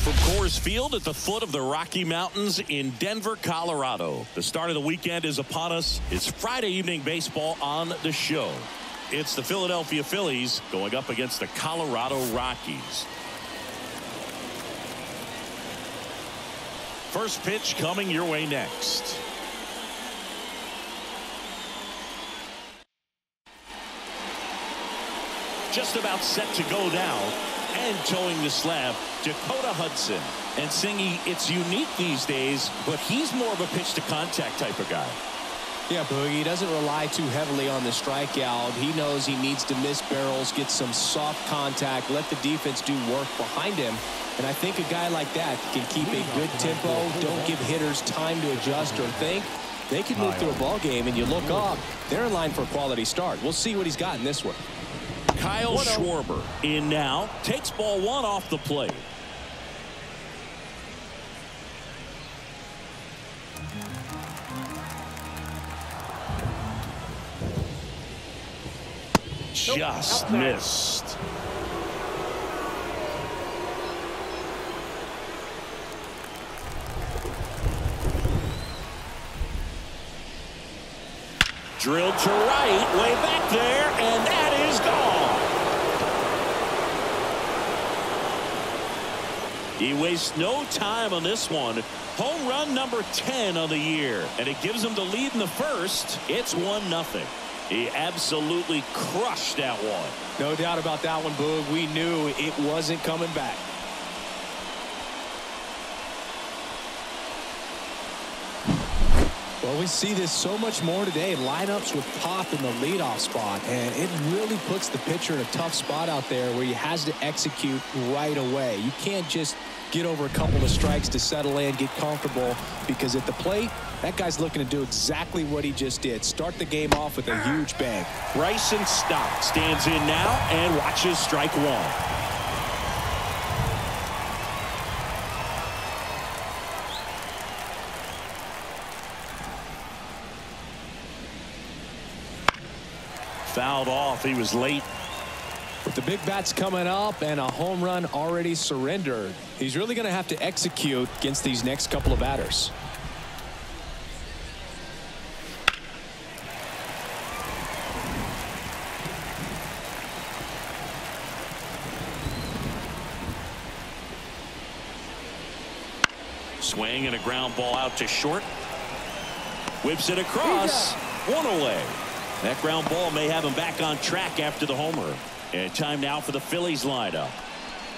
from Coors Field at the foot of the Rocky Mountains in Denver, Colorado. The start of the weekend is upon us. It's Friday evening baseball on the show. It's the Philadelphia Phillies going up against the Colorado Rockies. First pitch coming your way next. Just about set to go down and towing the slab, Dakota Hudson. And Singy, it's unique these days, but he's more of a pitch to contact type of guy. Yeah, Boogie, he doesn't rely too heavily on the strikeout. He knows he needs to miss barrels, get some soft contact, let the defense do work behind him. And I think a guy like that can keep a good tempo, don't give hitters time to adjust or think. They can move through a ball game, and you look up, they're in line for a quality start. We'll see what he's got in this one. Kyle Schwarber in now, takes ball one off the plate. Just missed. Drilled to right, way back there, and that is gone. He wastes no time on this one. Home run number 10 on the year, and it gives him the lead in the first. It's 1-0. He absolutely crushed that one. No doubt about that one, Boog. We knew it wasn't coming back. Well, we see this so much more today. Lineups with pop in the leadoff spot, and it really puts the pitcher in a tough spot out there where he has to execute right away. You can't just get over a couple of strikes to settle in, get comfortable, because at the plate, that guy's looking to do exactly what he just did. Start the game off with a huge bang. Bryson Stott stands in now and watches strike one. Fouled off. He was late. With the big bats coming up and a home run already surrendered, he's really going to have to execute against these next couple of batters. Swing and a ground ball out to short. Whips it across. One away. That ground ball may have him back on track after the homer. And time now for the Phillies lineup.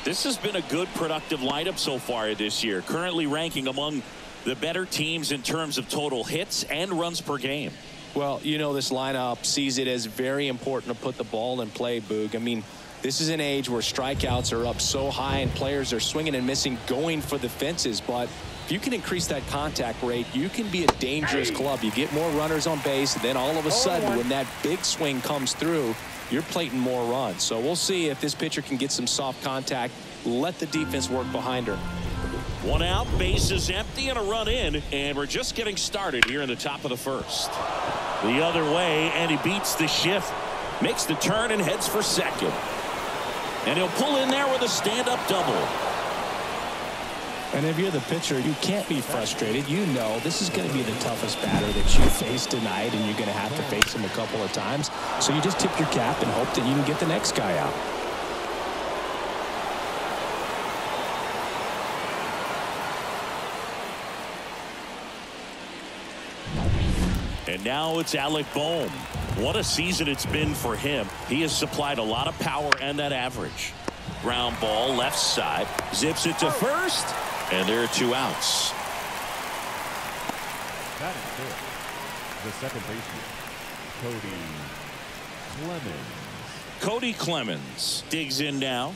This has been a good, productive lineup so far this year, currently ranking among the better teams in terms of total hits and runs per game. Well, you know, this lineup sees it as very important to put the ball in play, Boog. I mean, this is an age where strikeouts are up so high and players are swinging and missing, going for the fences. But if you can increase that contact rate, you can be a dangerous club. You get more runners on base, and then all of a sudden, when that big swing comes through, you're plating more runs. So we'll see if this pitcher can get some soft contact, let the defense work behind her. One out, bases empty, and a run in, and we're just getting started here in the top of the first. The other way, and he beats the shift, makes the turn, and heads for second. And he'll pull in there with a stand-up double. And if you're the pitcher, you can't be frustrated. You know this is going to be the toughest batter that you face tonight, and you're going to have to face him a couple of times. So you just tip your cap and hope that you can get the next guy out. And now it's Alec Bohm. What a season it's been for him. He has supplied a lot of power and that average. Ground ball left side, zips it to first, and there are two outs. That is it. The second baseman, Cody Clemens. Cody Clemens digs in now.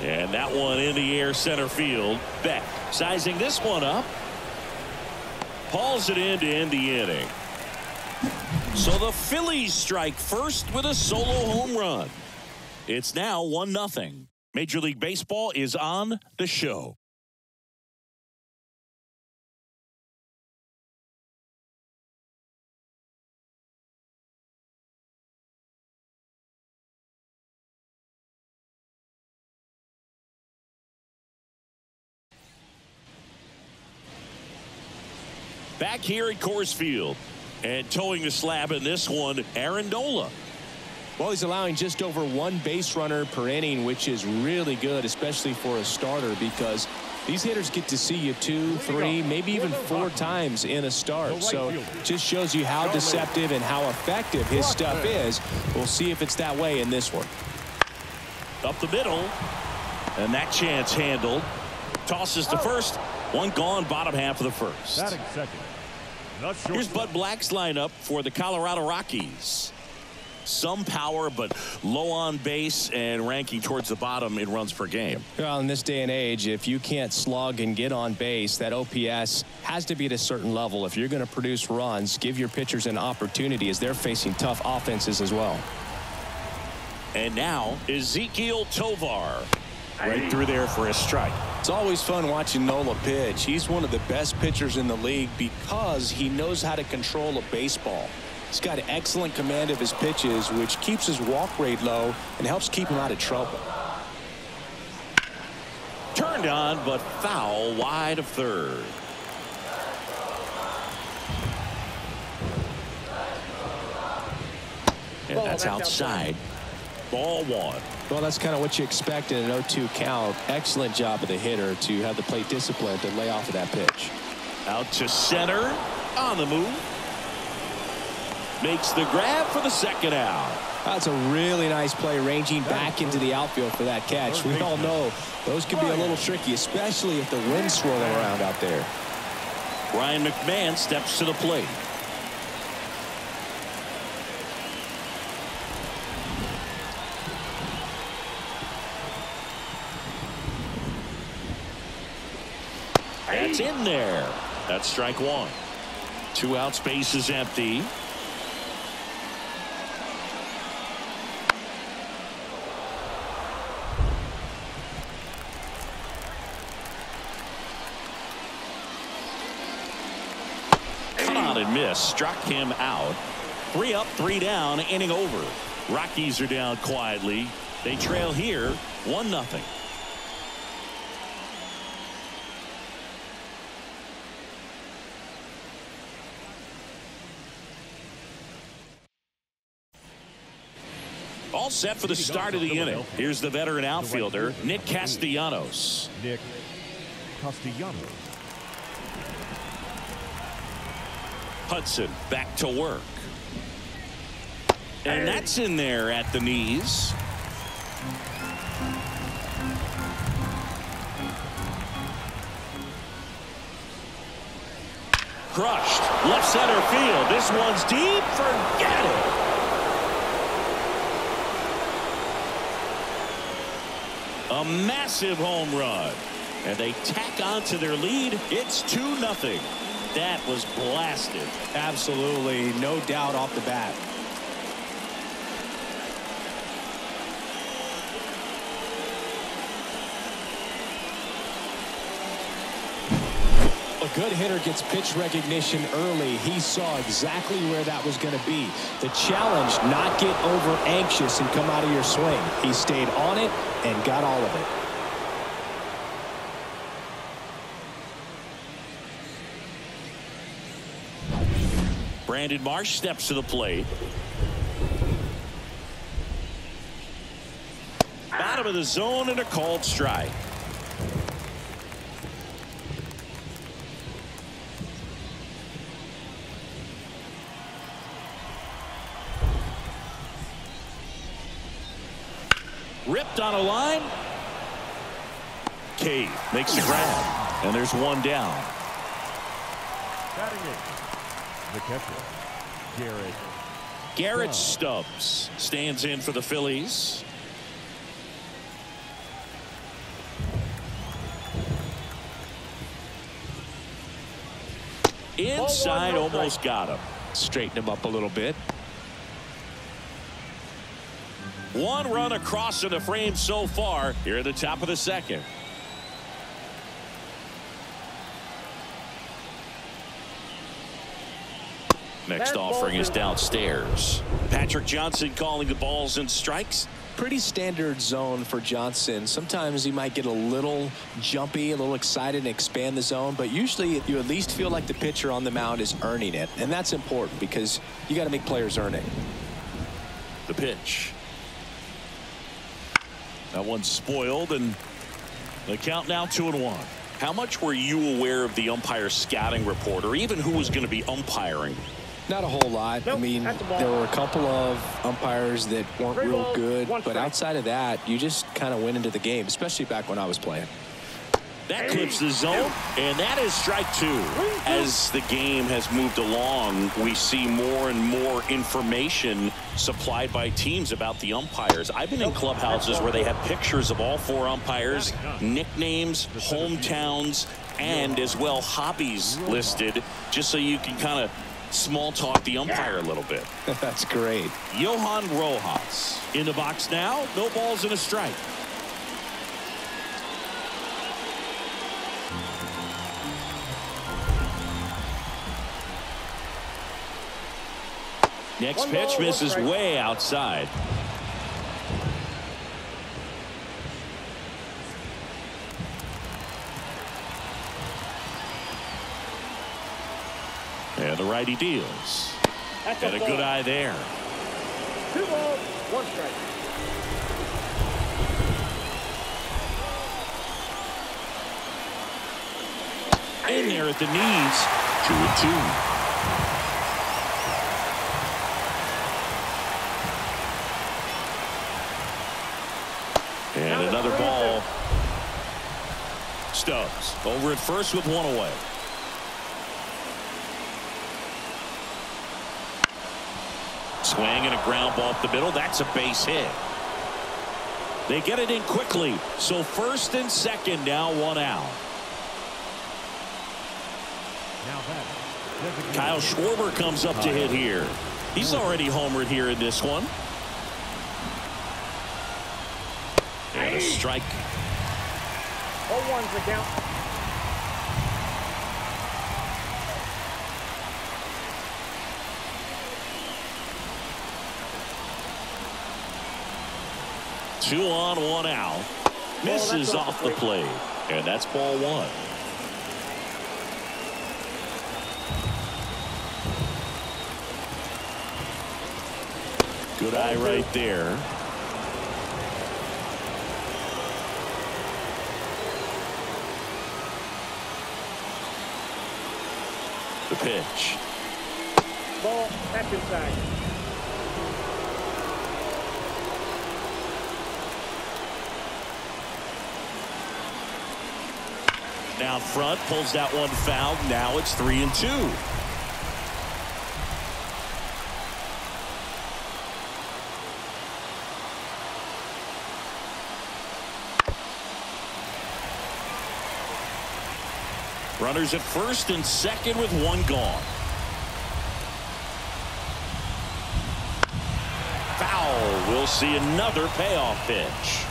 And that one in the air, center field. Beck sizing this one up. Hauls it in to end the inning. So the Phillies strike first with a solo home run. It's now 1-0. Major League Baseball is on the show. back here at Coors Field. And towing the slab in this one, Amendola. Well, he's allowing just over one base runner per inning, which is really good, especially for a starter, because these hitters get to see you 2, 3, maybe even 4 times in a start. So just shows you how deceptive and how effective his stuff is. We'll see if it's that way in this one. Up the middle. And that chance handled. Tosses to first. One gone, bottom half of the first. Here's Bud Black's lineup for the Colorado Rockies. Some power, but low on base and ranking towards the bottom in runs per game. Well, in this day and age, if you can't slug and get on base, that OPS has to be at a certain level. If you're going to produce runs, give your pitchers an opportunity as they're facing tough offenses as well. And now, Ezequiel Tovar. Right through there for a strike. It's always fun watching Nola pitch. He's one of the best pitchers in the league because he knows how to control a baseball. He's got excellent command of his pitches, which keeps his walk rate low and helps keep him out of trouble. Turned on, but foul wide of third. And that's outside. Ball one. Well, that's kind of what you expect in an 0-2 count. Excellent job of the hitter to have the plate discipline to lay off of that pitch. Out to center. On the move. Makes the grab for the second out. That's a really nice play, ranging back into the outfield for that catch. We all know those can be a little tricky, especially if the wind's swirling around out there. Ryan McMahon steps to the plate. That's in there. That's strike one. 2 outs, base is empty. Come on and miss. Struck him out. 3 up, 3 down, inning over. Rockies are down quietly. They trail here 1-0. All set for the start of the inning. Here's the veteran outfielder, Nick Castellanos. Hudson back to work. And that's in there at the knees. Crushed. Left center field. This one's deep. Forget it. A massive home run, and they tack on to their lead. It's 2-0. That was blasted. Absolutely, no doubt off the bat. A good hitter gets pitch recognition early. He saw exactly where that was going to be. The challenge, not get over anxious and come out of your swing. He stayed on it and got all of it. Brandon Marsh steps to the plate. Bottom of the zone and a called strike. Ripped on a line. Cave makes the grab, and there's one down. The catcher, Garrett Stubbs, stands in for the Phillies. Inside, almost got him. Straighten him up a little bit. One run across in the frame so far here at the top of the second. Next offering is downstairs. Patrick Johnson calling the balls and strikes. pretty standard zone for Johnson. Sometimes he might get a little jumpy, a little excited, and expand the zone, but usually you at least feel like the pitcher on the mound is earning it, and that's important because you got to make players earn it. The pitch. That one's spoiled, and the count now 2-1. How much were you aware of the umpire scouting report, or even who was going to be umpiring? Not a whole lot. Nope, I mean, there were a couple of umpires that weren't real good, but outside of that, you just kind of went into the game, especially back when I was playing. That clips the zone, and that is strike two. As the game has moved along, we see more and more information supplied by teams about the umpires. I've been in clubhouses where they have pictures of all four umpires, nicknames, hometowns, and as well hobbies listed, just so you can kind of small talk the umpire a little bit. That's great. Johan Rojas in the box now. No balls and a strike. Next pitch misses way outside. And the righty deals. That's a good eye there. 2-0, 1 strike. In there at the knees. 2-2. And another ball. Stubbs over at first with one away. Swing and a ground ball up the middle. That's a base hit. They get it in quickly. So first and second now, one out. Kyle Schwarber comes up to hit here. He's already homered here in this one. And a strike. 0-1's the count. Two on, one out. Misses off the plate. And that's ball one. Good eye right there. The pitch. Ball, that's inside. Out front, pulls that one foul. Now it's 3-2. Runners at first and second with one gone. Foul. We'll see another payoff pitch.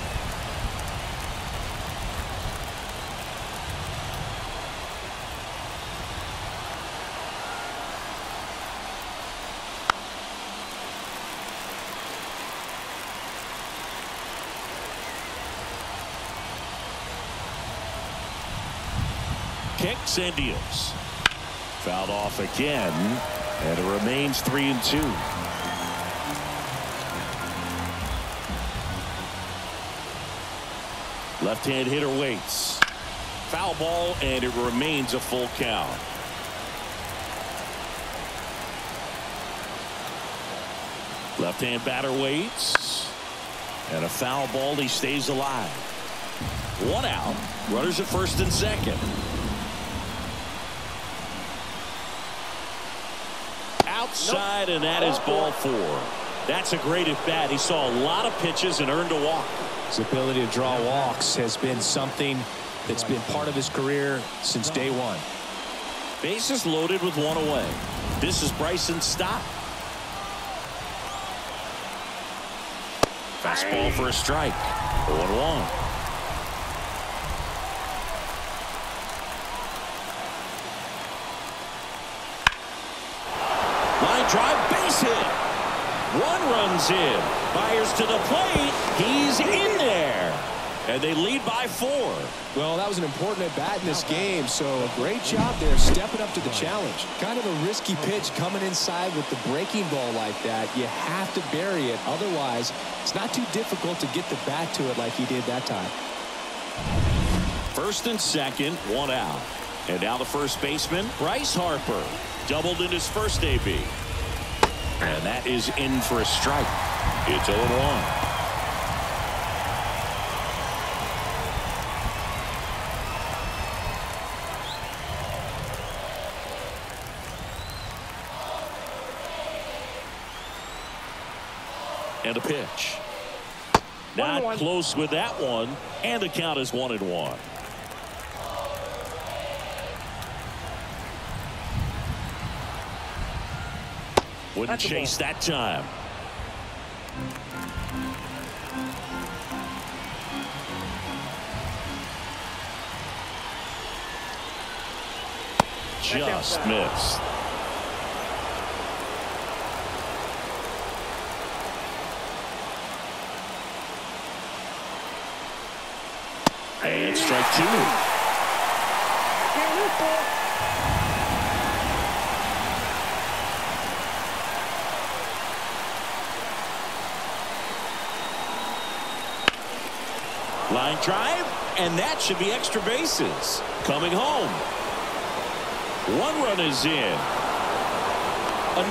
Kicks and deals. Fouled off again, and it remains 3-2. Left-hand hitter waits. Foul ball, and it remains a full count. Left-hand batter waits, and a foul ball. He stays alive. One out. Runners at first and second. Outside, and that is ball four. That's a great at bat. He saw a lot of pitches and earned a walk. His ability to draw walks has been something that's been part of his career since day one. Bases loaded with one away. This is Bryson Stott. Fastball for a strike. 1-1. Drive, base hit. One run's in. Myers to the plate. He's in there. And they lead by 4. Well, that was an important at-bat in this game, so a great job there stepping up to the challenge. Kind of a risky pitch coming inside with the breaking ball like that. You have to bury it. Otherwise, it's not too difficult to get the bat to it like he did that time. First and second, one out. And now the first baseman, Bryce Harper. Doubled in his first AB. And that is in for a strike. It's 0-1. And a pitch. Not close with that one, and the count is 1-1. Wouldn't chase that time. Just missed. And strike 2. Line drive, and that should be extra bases. Coming home. One run is in.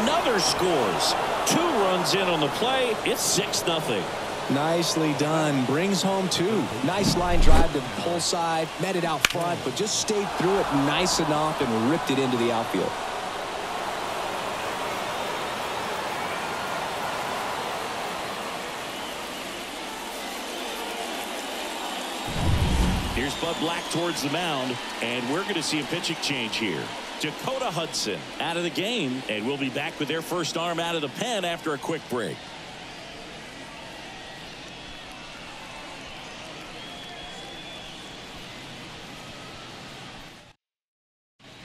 Another scores. 2 runs in on the play. It's 6-0. Nicely done. Brings home 2. Nice line drive to the pull side. Met it out front, but just stayed through it nice enough and ripped it into the outfield. Here's Bud Black towards the mound, and we're going to see a pitching change here. Dakota Hudson out of the game, and we'll be back with their first arm out of the pen after a quick break.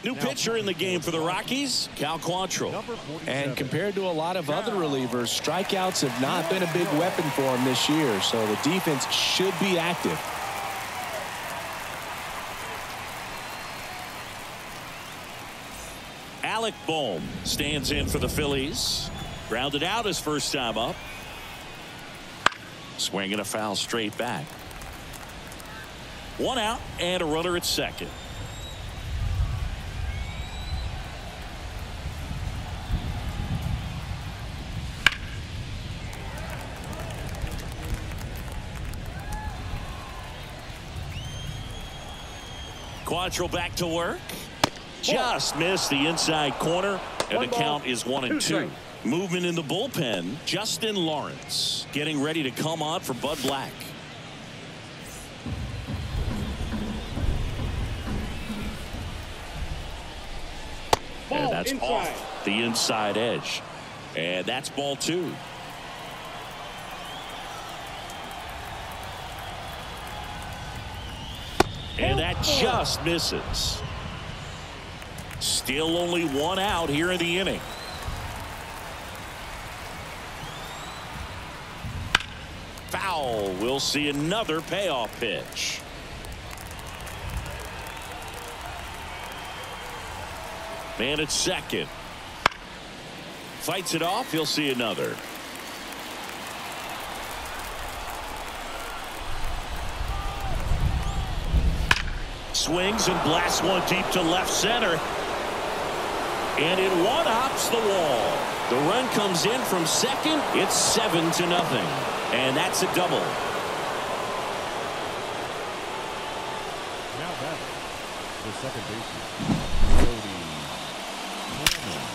New pitcher in the game for the Rockies, Cal Quantrill. And compared to a lot of other relievers, strikeouts have not been a big weapon for him this year, so the defense should be active. Alec Bohm stands in for the Phillies. Grounded out his first time up. Swinging a foul straight back. One out and a runner at second. Quantrill back to work. Just missed the inside corner, and the count is 1-2. Movement in the bullpen. Justin Lawrence getting ready to come on for Bud Black. And that's off the inside edge. And that's ball 2. And that just misses. Still only one out here in the inning. Foul. We'll see another payoff pitch. Man at second. Fights it off. He'll see another. Swings and blasts one deep to left center. And it one-hops the wall. The run comes in from second. It's 7-0. And that's a double. Now back the second baseman, Cody Clemens.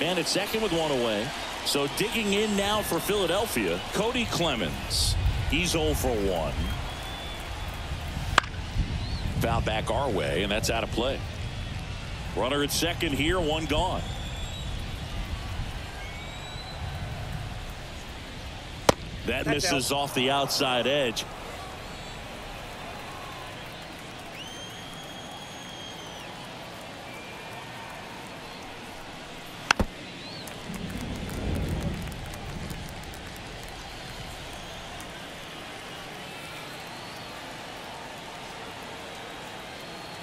And at second with one away. So digging in now for Philadelphia, Cody Clemens. He's 0 for 1. Foul back our way, and that's out of play. Runner at second here, one gone. That misses off the outside edge.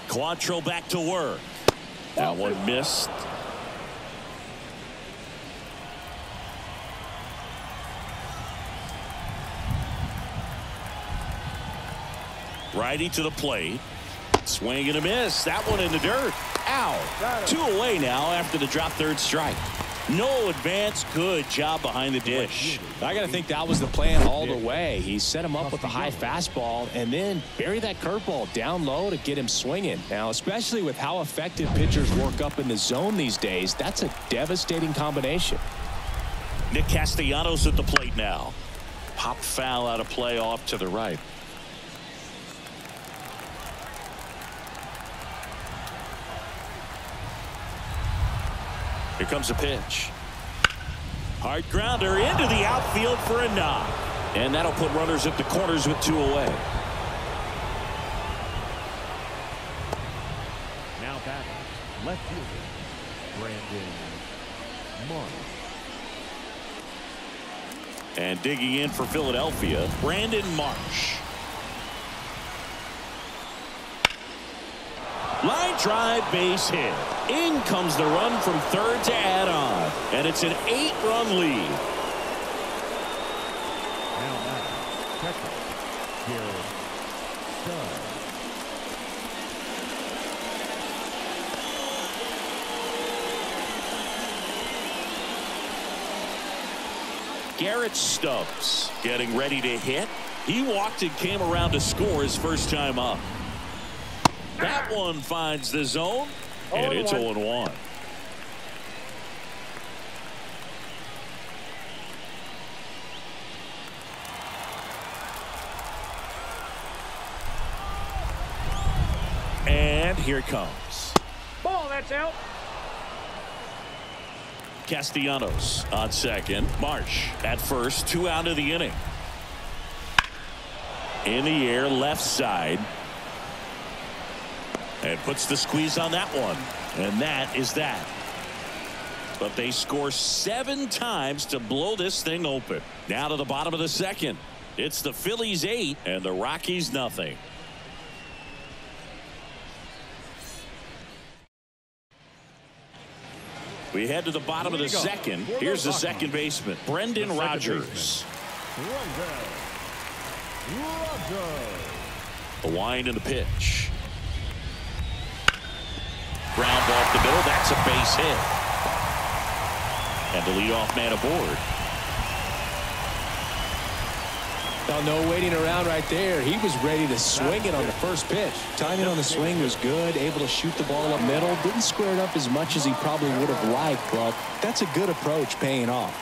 Quantrill back to work. That one missed. Righty to the plate. Swing and a miss. That one in the dirt. Out. Two away now after the drop third strike. No advance. Good job behind the dish. I got to think that was the plan all the way. He set him up with a high fastball and then bury that curveball down low to get him swinging. Now, especially with how effective pitchers work up in the zone these days, that's a devastating combination. Nick Castellanos at the plate now. Pop foul out of play off to the right. Here comes a pitch. Hard grounder into the outfield for a knock. And that'll put runners at the corners with two away. Now batting left fielder Brandon Marsh. And digging in for Philadelphia, Brandon Marsh. Line drive, base hit. In comes the run from third to add on, and it's an 8-run lead. Now Garrett Stubbs. Garrett Stubbs getting ready to hit. He walked and came around to score his first time up. That one finds the zone, and it's 0-1. And here it comes. Ball, that's out. Castellanos on second. Marsh at first. Two out of the inning. In the air, left side. And puts the squeeze on that one. And that is that. But they score 7 times to blow this thing open. Now to the bottom of the second. It's the Phillies 8 and the Rockies nothing. We head to the bottom of the second. Here's the second baseman, Brendan Rodgers. The wind and the pitch. Ground ball up the middle. That's a base hit. And the leadoff man aboard. Now, no waiting around right there. He was ready to swing it on the first pitch. Timing on the swing was good. Able to shoot the ball up middle. Didn't square it up as much as he probably would have liked, but that's a good approach paying off.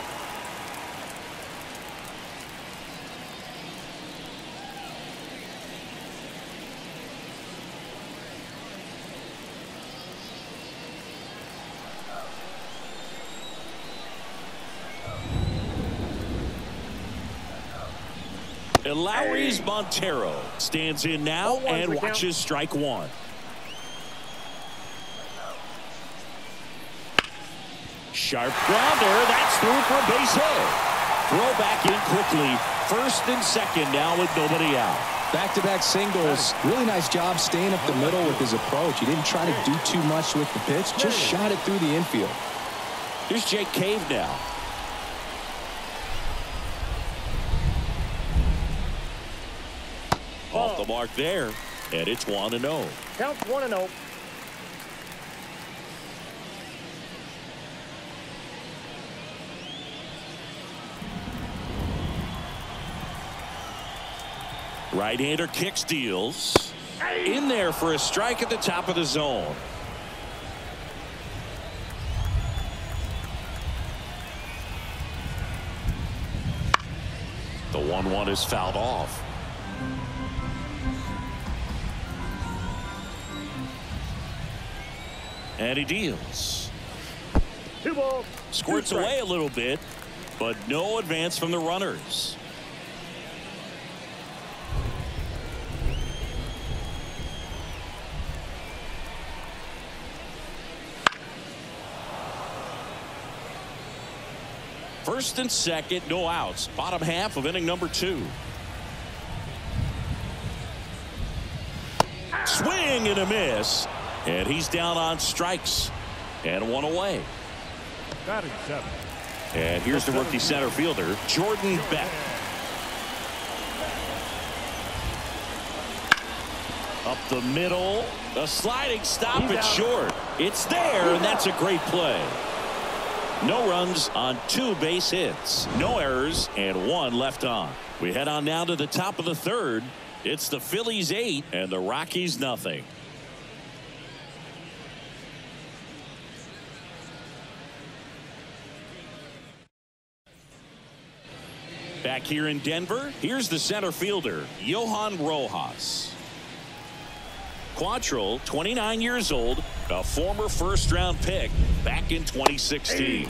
Lowry Montero stands in now and watches strike one. Sharp grounder. That's through for a base hit. Throw back in quickly. First and second now with nobody out. Back-to-back singles. Really nice job staying up the middle with his approach. He didn't try to do too much with the pitch. Just shot it through the infield. Here's Jake Cave now. Off the mark there, and it's 1-0. Count 1-0. Right-hander kicks, deals. In there for a strike at the top of the zone. The 1-1 is fouled off. And he deals. Squirts away a little bit, but no advance from the runners. First and second, no outs. Bottom half of inning number 2. Swing and a miss, and he's down on strikes and one away. And here's the rookie center fielder, Jordan Beck. Up the middle, a sliding stop, it's short. It's there, and that's a great play. No runs on 2 base hits, no errors, and 1 left on. We head on now to the top of the 3rd. It's the Phillies 8 and the Rockies nothing. Back here in Denver, here's the center fielder, Johan Rojas. Quantrill, 29 years old, a former first-round pick back in 2016.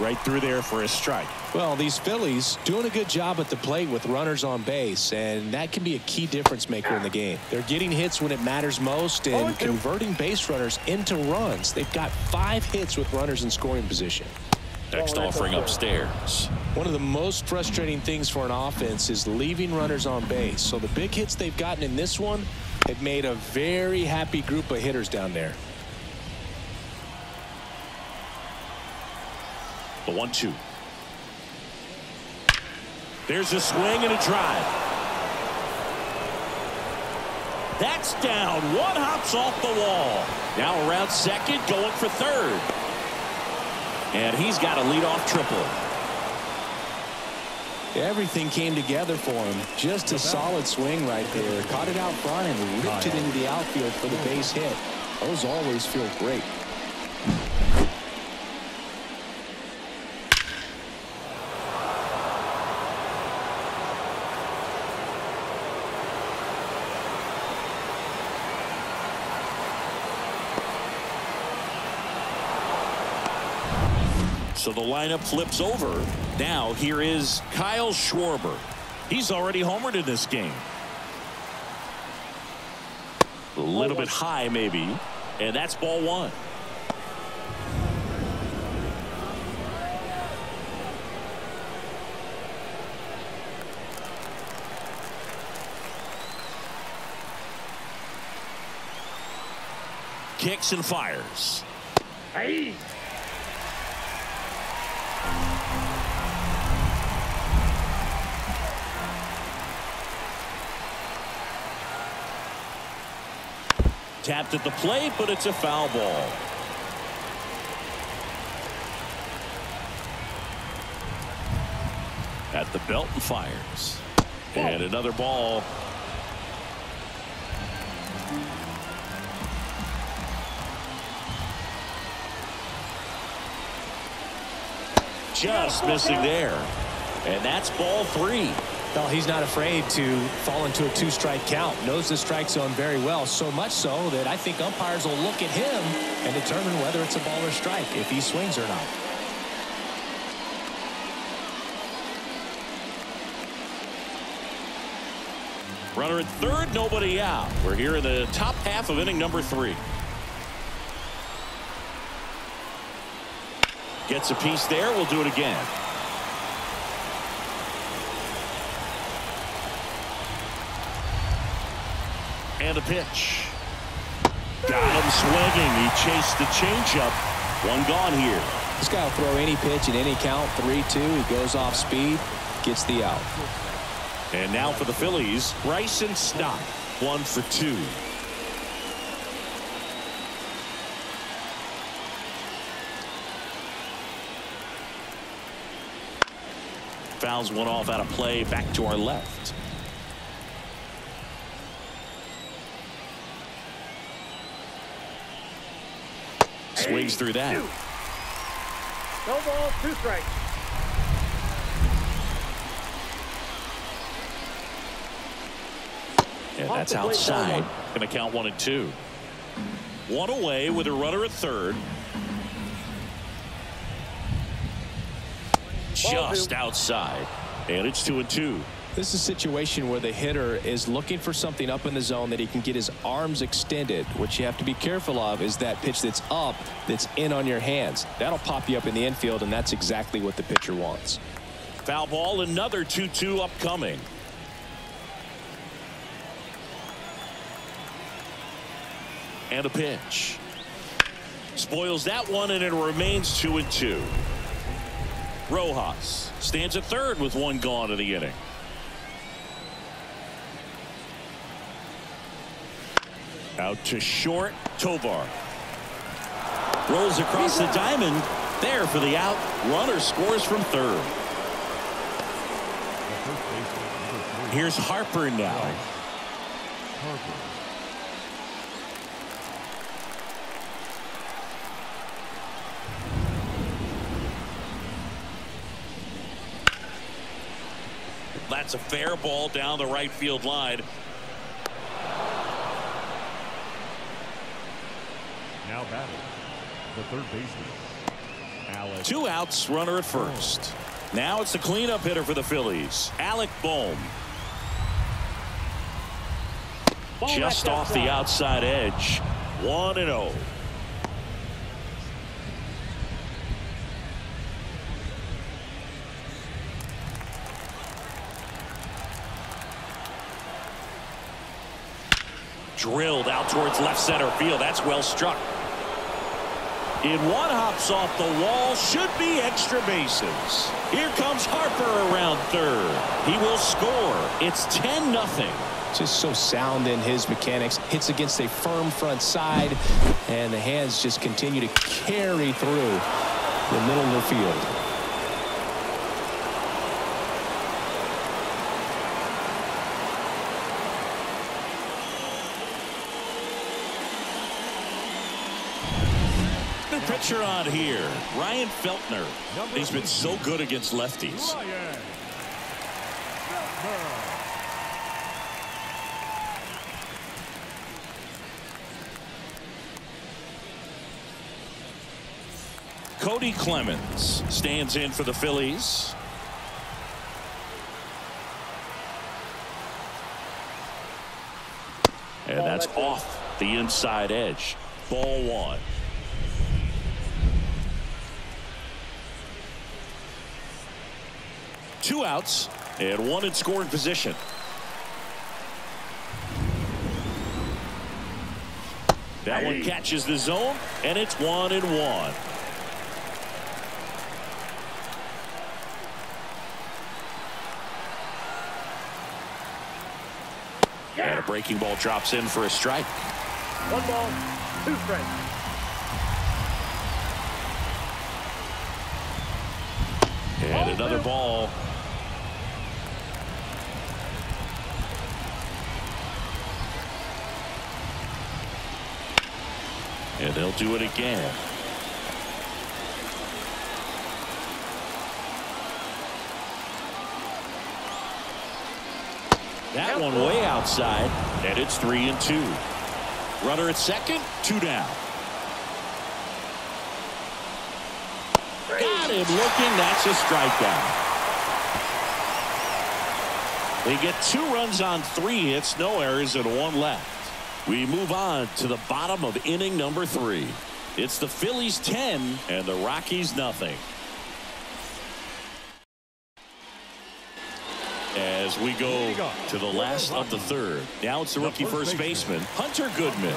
Right through there for a strike. Well, these Phillies doing a good job at the plate with runners on base, and that can be a key difference maker in the game. They're getting hits when it matters most and converting base runners into runs. They've got 5 hits with runners in scoring position. Next offering upstairs. One of the most frustrating things for an offense is leaving runners on base. So the big hits they've gotten in this one have made a very happy group of hitters down there. The 1-2. There's a swing and a drive. That's down. One hops off the wall. Now around second, going for third. And he's got a leadoff triple. Everything came together for him. Just a solid swing right there. Caught it out front and ripped it into the outfield for the base hit. Those always feel great. So the lineup flips over. Now here is Kyle Schwarber. He's already homered in this game. A little bit high maybe. And that's ball 1. Kicks and fires. Hey. Tapped at the plate, but it's a foul ball. At the belt and fires. And another ball. Just missing there. And that's ball 3. Well, he's not afraid to fall into a 2-strike count. Knows the strike zone very well, so much so that I think umpires will look at him and determine whether it's a ball or strike, if he swings or not. Runner at third, nobody out. We're here in the top half of inning number 3. Gets a piece there. We'll do it again. And a pitch. Got him swinging. He chased the changeup. One gone here. This guy will throw any pitch in any count. 3-2. He goes off speed. Gets the out. And now for the Phillies, Bryson Stott. 1 for 2. Fouls one off out of play. Back to our left. Swings through that. No ball, 2 strikes. And that's outside. Gonna count 1 and 2. 1 away with a runner at third. Just outside. And it's 2 and 2. This is a situation where the hitter is looking for something up in the zone that he can get his arms extended. What you have to be careful of is that pitch that's up, that's in on your hands. That'll pop you up in the infield, and that's exactly what the pitcher wants. Foul ball, another 2-2 upcoming. And a pitch. Spoils that one, and it remains 2-2. Rojas stands at third with one gone in the inning. Out to short, Tovar rolls across the diamond there for the out. Runner scores from third. Here's Harper now. That's a fair ball down the right field line. Now batting, the third baseman, Alec. Two outs, runner at first. Now it's the cleanup hitter for the Phillies, Alec Bohm. Just off the outside edge, 1-0. Drilled out towards left center field. That's well struck. In one, hops off the wall, should be extra bases. Here comes Harper around third. He will score. It's 10-0. Just so sound in his mechanics. Hits against a firm front side, and the hands just continue to carry through the middle of the field. Pitcher on here, Ryan Feltner. He's been so good against lefties. Cody Clemens stands in for the Phillies. And that's off the inside edge. Ball one. Two outs and one in scoring position. That one catches the zone, and it's 1-1. Yeah. And a breaking ball drops in for a strike. 1-2 strikes. And another ball. And they'll do it again. That one way outside, and it's 3-2. Runner at second, two down. Got him looking. That's a strikeout. They get 2 runs on 3 hits, no errors, and 1 left. We move on to the bottom of inning number 3. It's the Phillies 10 and the Rockies nothing. As we go to the last of the third. Now it's the rookie first baseman, Hunter Goodman.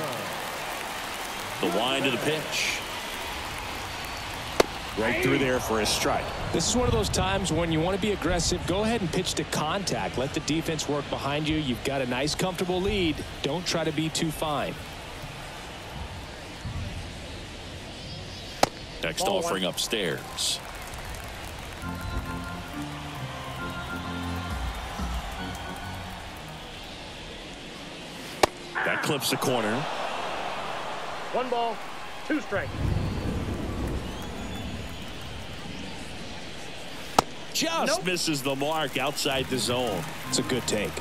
The wind of the pitch. Right through there for a strike. This is one of those times when you want to be aggressive. Go ahead and pitch to contact. Let the defense work behind you. You've got a nice, comfortable lead. Don't try to be too fine. Next offering upstairs. That clips the corner. 1-2 strikes. Just misses the mark outside the zone. It's a good take.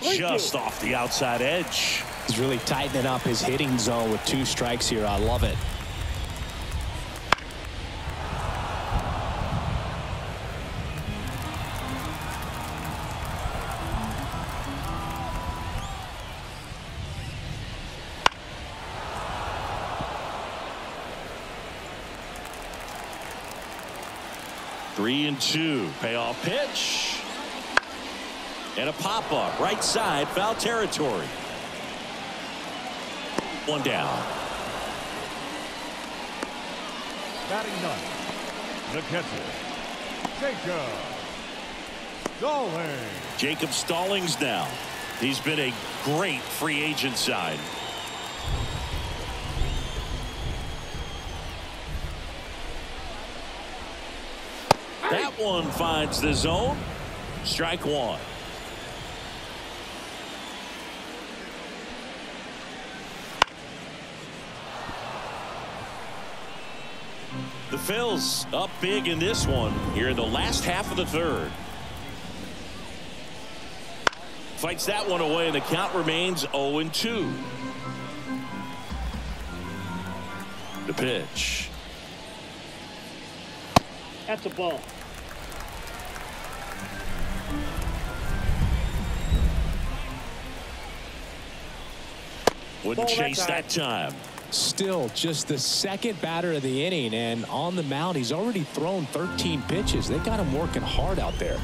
Just off the outside edge. He's really tightening up his hitting zone with 2 strikes here. I love it. 3-2. Payoff pitch. And a pop up right side, foul territory. One down. Batting ninth, the catcher, Jacob Stallings. Jacob Stallings now. He's been a great free agent sign. That one finds the zone. Strike one. The Phils up big in this one here in the last half of the third. Fights that one away, and the count remains 0-2. The pitch. That's a ball. Wouldn't chase that time. Still just the second batter of the inning, and on the mound he's already thrown 13 pitches. They got him working hard out there.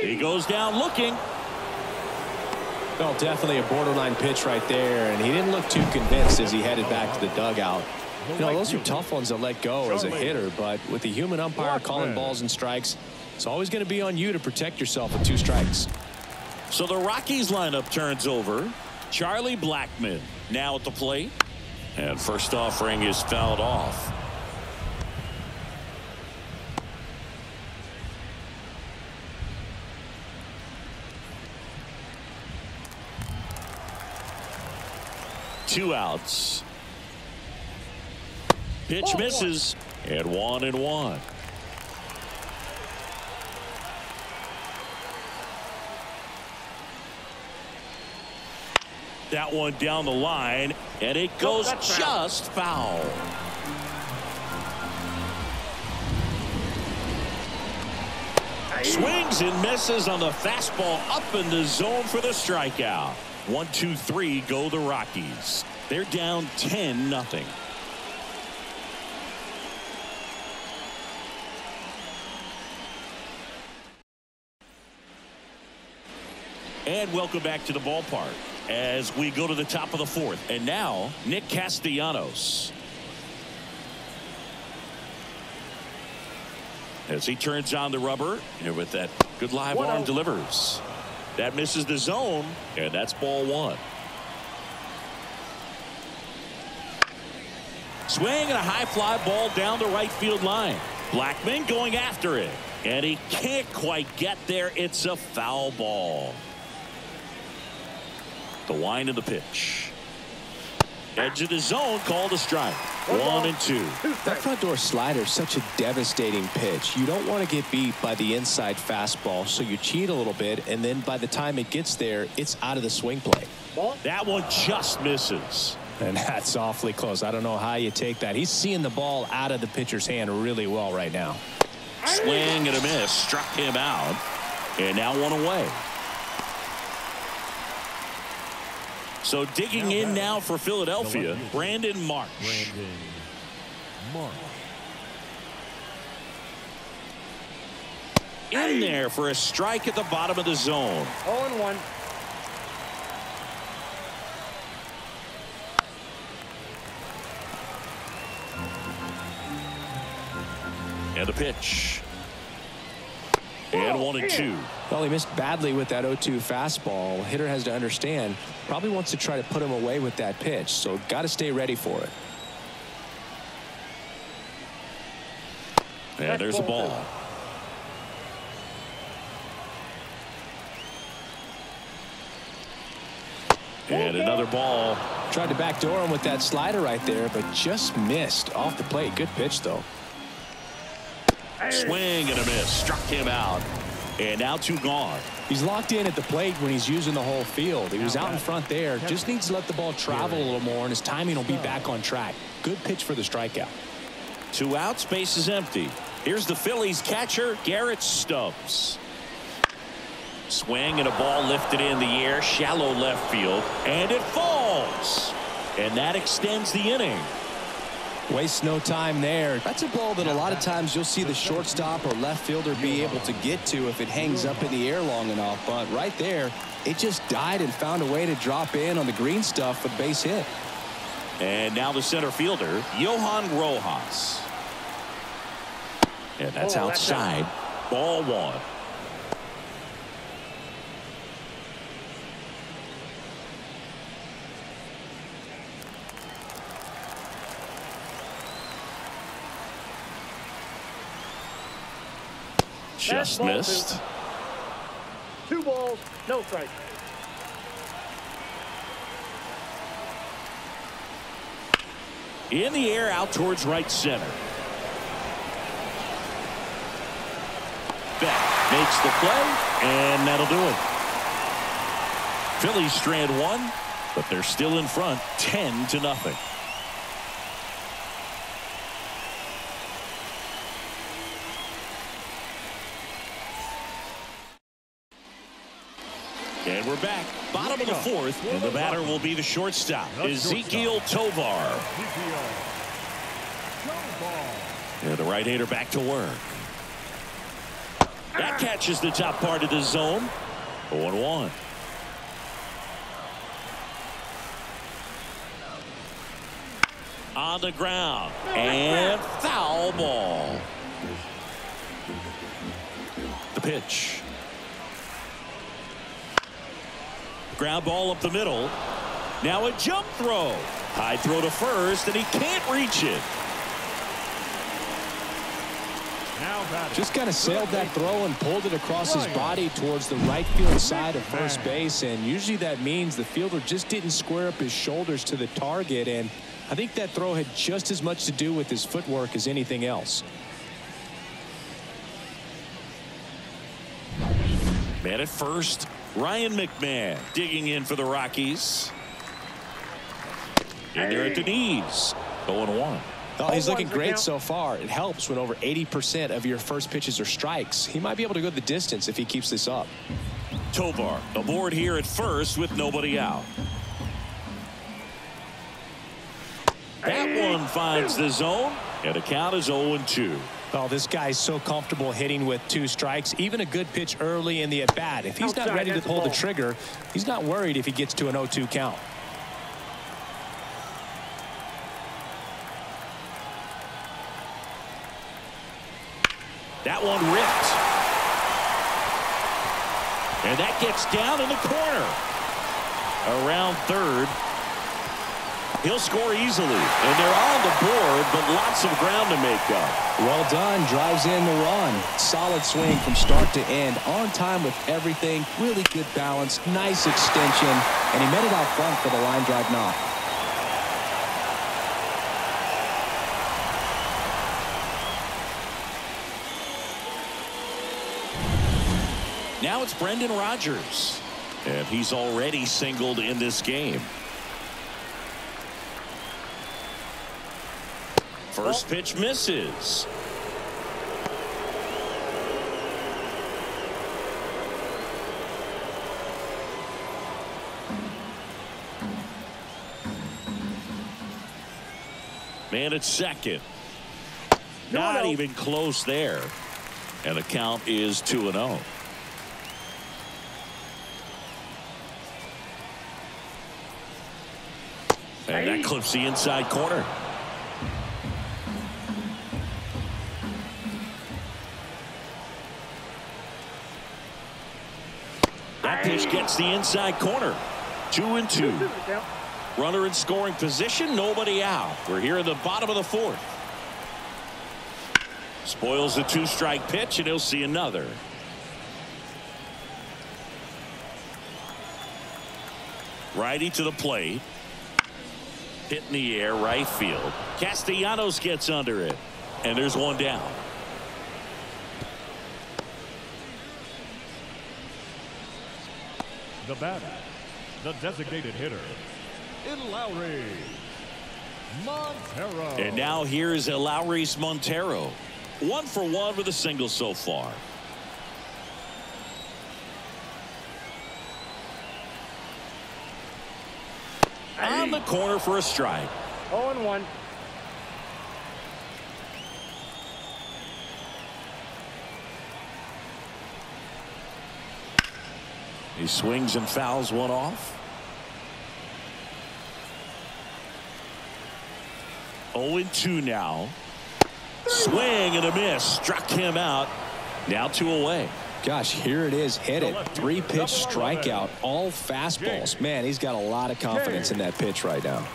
He goes down looking. Well, definitely a borderline pitch right there, and he didn't look too convinced as he headed back to the dugout. You know, those are tough ones to let go as a hitter, but with the human umpire calling balls and strikes, it's always going to be on you to protect yourself with two strikes. So the Rockies lineup turns over. Charlie Blackmon now at the plate, and first offering is fouled off. Two outs. Pitch misses, and 1-1. That one down the line, and it goes just foul. Swings and misses on the fastball up in the zone for the strikeout. 1, 2, 3 go the Rockies. They're down 10-0. And welcome back to the ballpark as we go to the top of the fourth. And now, Nick Castellanos, as he turns on the rubber, and with that good live arm delivers. That misses the zone, and that's ball one. Swing and a high fly ball down the right field line. Blackmon going after it, and he can't quite get there. It's a foul ball. The wind of the pitch. Edge of the zone, called a strike. 1-2. That front door slider is such a devastating pitch. You don't want to get beat by the inside fastball, so you cheat a little bit, and then by the time it gets there, it's out of the swing plane. That one just misses. And that's awfully close. I don't know how you take that. He's seeing the ball out of the pitcher's hand really well right now. Swing and a miss. Struck him out. And now one away. So digging in now for Philadelphia, Brandon Marsh. In there for a strike at the bottom of the zone. 0-1. And the pitch. And 1-2. Well, he missed badly with that 0-2 fastball. Hitter has to understand, probably wants to try to put him away with that pitch, so got to stay ready for it. Yeah, there's a ball. And another ball. Tried to backdoor him with that slider right there, but just missed off the plate. Good pitch, though. Swing and a miss. Struck him out. And now two gone. He's locked in at the plate when he's using the whole field. He was out in front there. Just needs to let the ball travel a little more, and his timing will be back on track. Good pitch for the strikeout. Two outs. Base is empty. Here's the Phillies catcher, Garrett Stubbs. Swing and a ball lifted in the air. Shallow left field. And it falls. And that extends the inning. Wastes no time there. That's a ball that a lot of times you'll see the shortstop or left fielder be able to get to if it hangs up in the air long enough. But right there, it just died and found a way to drop in on the green stuff for the base hit. And now the center fielder, Johan Rojas. And that's outside. Ball one. Just missed. Two balls, no strike. In the air, out towards right center. Beck makes the play, and that'll do it. Phillies strand one, but they're still in front, 10-0. And we're back. Bottom of the fourth, and the batter will be the shortstop, Ezequiel Tovar. And the right-hander back to work. That catches the top part of the zone. 0-1. On the ground, and foul ball. The pitch. Ground ball up the middle. Now a jump throw. High throw to first, and he can't reach it. Just kind of sailed that throw and pulled it across his body towards the right field side of first base, and usually that means the fielder just didn't square up his shoulders to the target, and I think that throw had just as much to do with his footwork as anything else. Man at first, Ryan McMahon, digging in for the Rockies. And they're at the knees. 0-1. Oh, he's looking great so far. It helps when over 80% of your first pitches are strikes. He might be able to go the distance if he keeps this up. Tovar aboard here at first with nobody out. That one finds the zone, and the count is 0-2. Oh, this guy's so comfortable hitting with two strikes. Even a good pitch early in the at-bat. If he's not ready to pull the trigger, he's not worried if he gets to an 0-2 count. That one ripped. And that gets down in the corner. Around third. He'll score easily, and they're on the board, but lots of ground to make up. Well done. Drives in the run. Solid swing from start to end. On time with everything. Really good balance. Nice extension. And he met it out front for the line drive knock. Now it's Brendan Rodgers. And he's already singled in this game. First pitch misses. Man at second. Not even close there. And the count is 2-0. And that clips the inside corner. Pitch gets the inside corner. 2-2. Runner in scoring position, nobody out. We're here in the bottom of the fourth. Spoils the two-strike pitch, and he'll see another. Righty to the plate. Hit in the air, right field. Castellanos gets under it, and there's one down. The batter, the designated hitter, Lowry Montero. And now here is Lowry Montero. 1-for-1 with a single so far. On the corner for a strike. 0-1. He swings and fouls one off. 0-2 now. Swing and a miss. Struck him out. Now 2 away. Gosh, here it is. Hit it. 3-pitch strikeout. All fastballs. Man, he's got a lot of confidence in that pitch right now.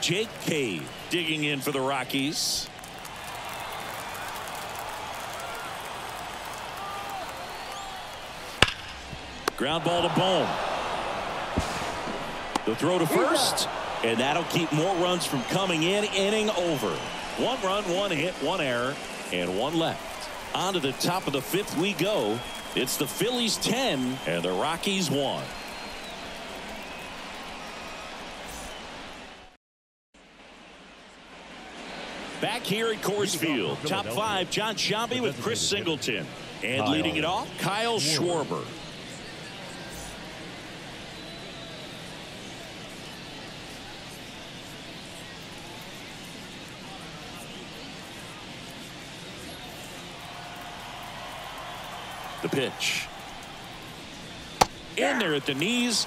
Jake Cave digging in for the Rockies. Ground ball to Bohm. The throw to first, and that'll keep more runs from coming in. Inning over. 1 run, 1 hit, 1 error, and 1 left. On to the top of the 5th we go. It's the Phillies 10 and the Rockies 1. Back here at Coors Field, top 5, John Sciambi with Chris Singleton, and leading it off, Kyle Schwarber. The pitch in there at the knees.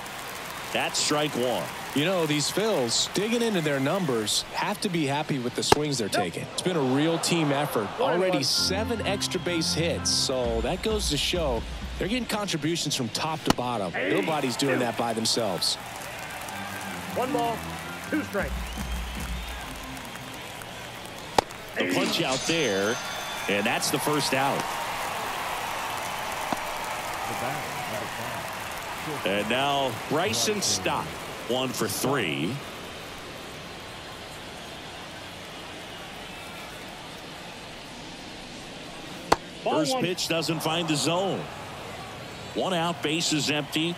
That's strike 1. You know, these Phils digging into their numbers have to be happy with the swings they're taking. It's been a real team effort. Already 7 extra base hits, so that goes to show they're getting contributions from top to bottom. Nobody's doing that by themselves. 1 ball, 2 strikes. The punch out there, and that's the first out. And now Bryson Stott, 1 for 3. First pitch doesn't find the zone. 1 out, base is empty.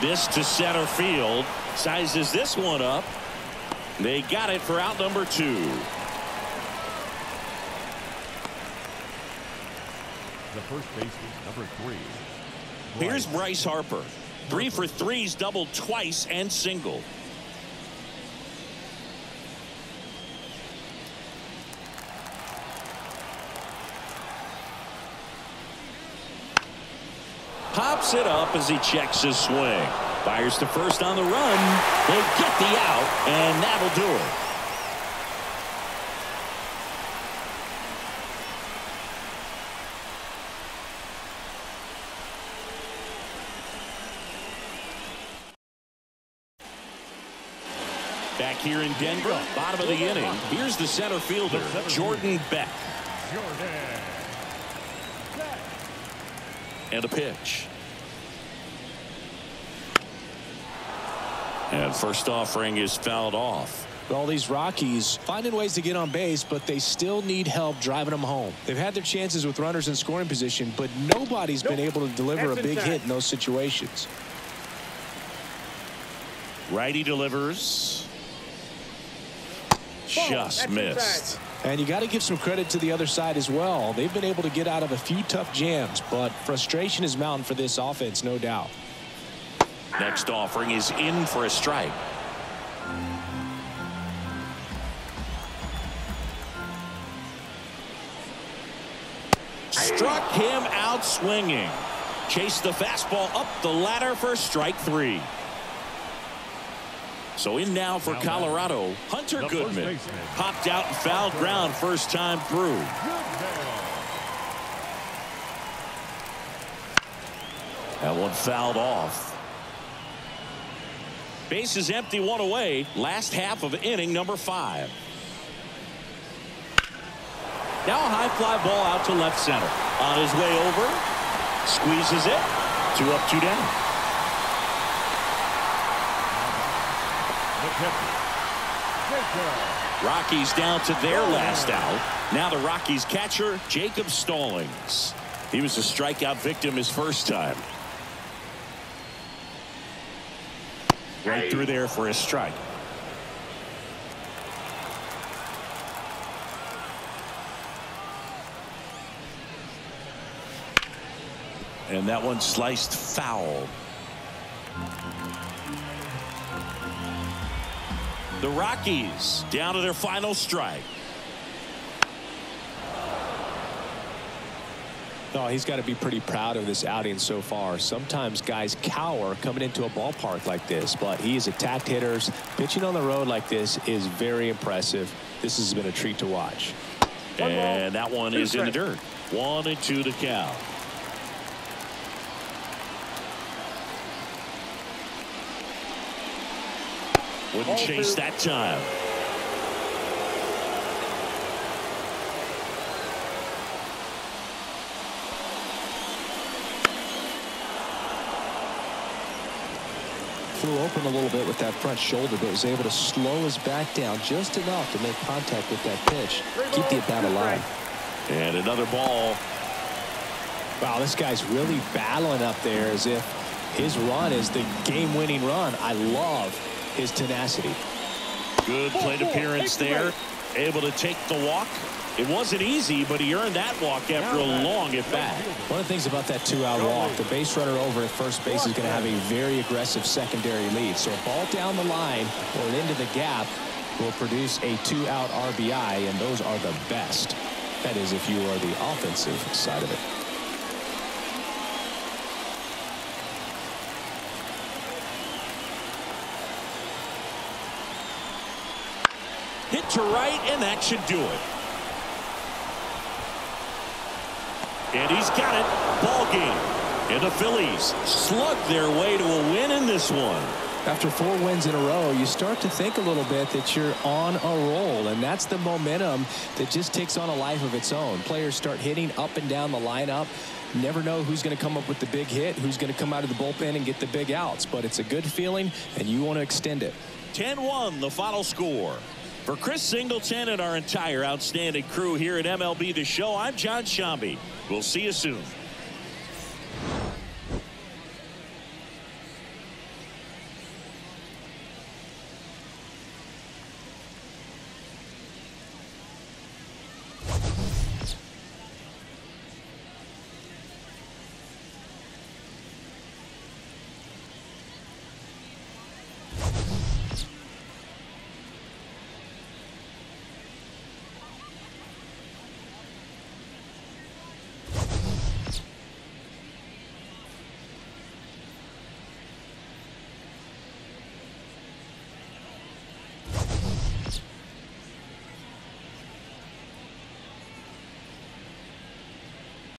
This to center field, sizes this one up. They got it for out number 2. The first baseman, number 3. Here's Bryce Harper. 3 for 3s, doubled twice and single. Pops it up as he checks his swing. Fires to first on the run. They get the out, and that'll do it. Back here in Denver, bottom of the inning. Here's the center fielder, Jordan Beck. And a pitch. And first offering is fouled off. All these Rockies finding ways to get on base, but they still need help driving them home. They've had their chances with runners in scoring position, but nobody's been able to deliver a big hit in those situations. Righty delivers. Just missed. And you got to give some credit to the other side as well. They've been able to get out of a few tough jams, but frustration is mounting for this offense, no doubt. Next offering is in for a strike. Struck him out swinging. Chased the fastball up the ladder for strike 3. So in now for Colorado, Hunter Goodman. Popped out and fouled ground first time through. That one fouled off. Base is empty, 1 away. Last half of inning number 5. Now a high fly ball out to left center. On his way over, squeezes it. 2 up, 2 down. Rockies down to their last out. Now the Rockies catcher, Jacob Stallings. He was a strikeout victim his first time. Right through there for a strike. And that one sliced foul. The Rockies down to their final strike. No, he's got to be pretty proud of this outing so far. Sometimes guys cower coming into a ballpark like this, but he has attacked hitters. Pitching on the road like this is very impressive. This has been a treat to watch. And that one is in the dirt. 1-2 to Cal. Wouldn't chase that time. Flew open a little bit with that front shoulder, but was able to slow his back down just enough to make contact with that pitch. Keep the at-bat alive. And another ball. Wow, this guy's really battling up there as if his run is the game-winning run. I love his tenacity. Good plate appearance there. Able to take the walk. It wasn't easy, but he earned that walk after a long at-bat. One of the things about that two-out walk, the base runner over at first base is going to have a very aggressive secondary lead. So a ball down the line or into the gap will produce a two-out RBI, and those are the best. That is if you are the offensive side of it. Hit to right, and that should do it. And he's got it. Ball game. And the Phillies slug their way to a win in this one. After 4 wins in a row, you start to think a little bit that you're on a roll, and that's the momentum that just takes on a life of its own. Players start hitting up and down the lineup. Never know who's going to come up with the big hit, who's going to come out of the bullpen and get the big outs, but it's a good feeling, and you want to extend it. 10-1, the final score. For Chris Singleton and our entire outstanding crew here at MLB The Show, I'm John Sciambi. We'll see you soon.